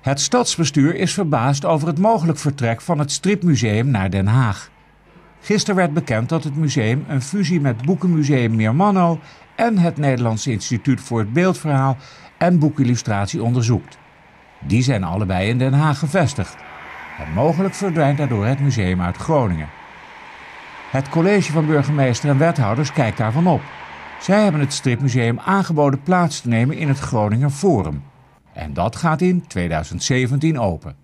Het stadsbestuur is verbaasd over het mogelijk vertrek van het Stripmuseum naar Den Haag. Gisteren werd bekend dat het museum een fusie met Boekenmuseum Meermanno en het Nederlands Instituut voor het Beeldverhaal en Boekillustratie onderzoekt. Die zijn allebei in Den Haag gevestigd. En mogelijk verdwijnt daardoor het museum uit Groningen. Het college van burgemeester en wethouders kijkt daarvan op. Zij hebben het Stripmuseum aangeboden plaats te nemen in het Groninger Forum. En dat gaat in 2017 open.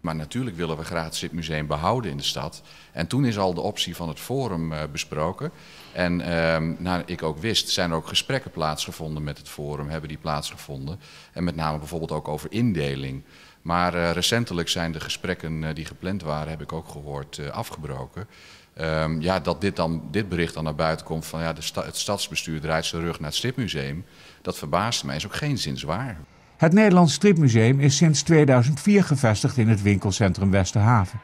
Maar natuurlijk willen we graag het Stripmuseum behouden in de stad. En toen is al de optie van het Forum besproken. En nou, ik ook wist, zijn er ook gesprekken plaatsgevonden met het Forum, hebben die plaatsgevonden. En met name bijvoorbeeld ook over indeling. Maar recentelijk zijn de gesprekken die gepland waren, heb ik ook gehoord, afgebroken. Ja, dat dit bericht dan naar buiten komt van ja, het stadsbestuur draait zijn rug naar het Stripmuseum. Dat verbaast mij, is ook geenszins waar. Het Nederlands Stripmuseum is sinds 2004 gevestigd in het winkelcentrum Westerhaven.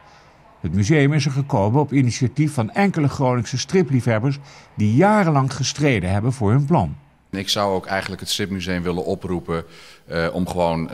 Het museum is er gekomen op initiatief van enkele Groningse stripliefhebbers die jarenlang gestreden hebben voor hun plan. Ik zou ook eigenlijk het Stripmuseum willen oproepen om gewoon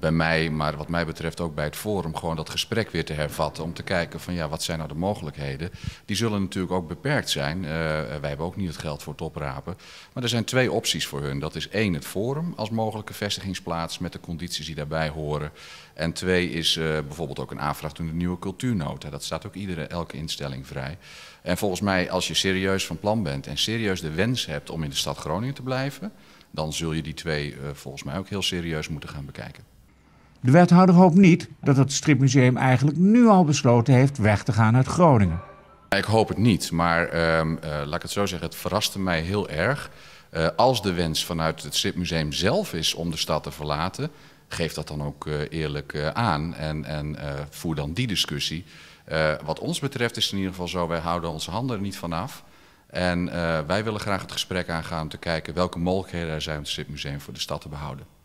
bij mij, maar wat mij betreft ook bij het Forum, gewoon dat gesprek weer te hervatten. Om te kijken van ja, wat zijn nou de mogelijkheden? Die zullen natuurlijk ook beperkt zijn. Wij hebben ook niet het geld voor het oprapen. Maar er zijn twee opties voor hun. Dat is 1, het Forum als mogelijke vestigingsplaats met de condities die daarbij horen. En 2 is bijvoorbeeld ook een aanvraag toen de nieuwe cultuurnota. Dat staat ook elke instelling vrij. En volgens mij, als je serieus van plan bent en serieus de wens hebt om in de stad Groningen te blijven, dan zul je die twee volgens mij ook heel serieus moeten gaan bekijken. De wethouder hoopt niet dat het Stripmuseum eigenlijk nu al besloten heeft weg te gaan uit Groningen. Ik hoop het niet, maar laat ik het zo zeggen, het verraste mij heel erg. Als de wens vanuit het Stripmuseum zelf is om de stad te verlaten, geef dat dan ook eerlijk aan en voer dan die discussie. Wat ons betreft is het in ieder geval zo, wij houden onze handen er niet van af. En wij willen graag het gesprek aangaan om te kijken welke mogelijkheden er zijn om het Stripmuseum voor de stad te behouden.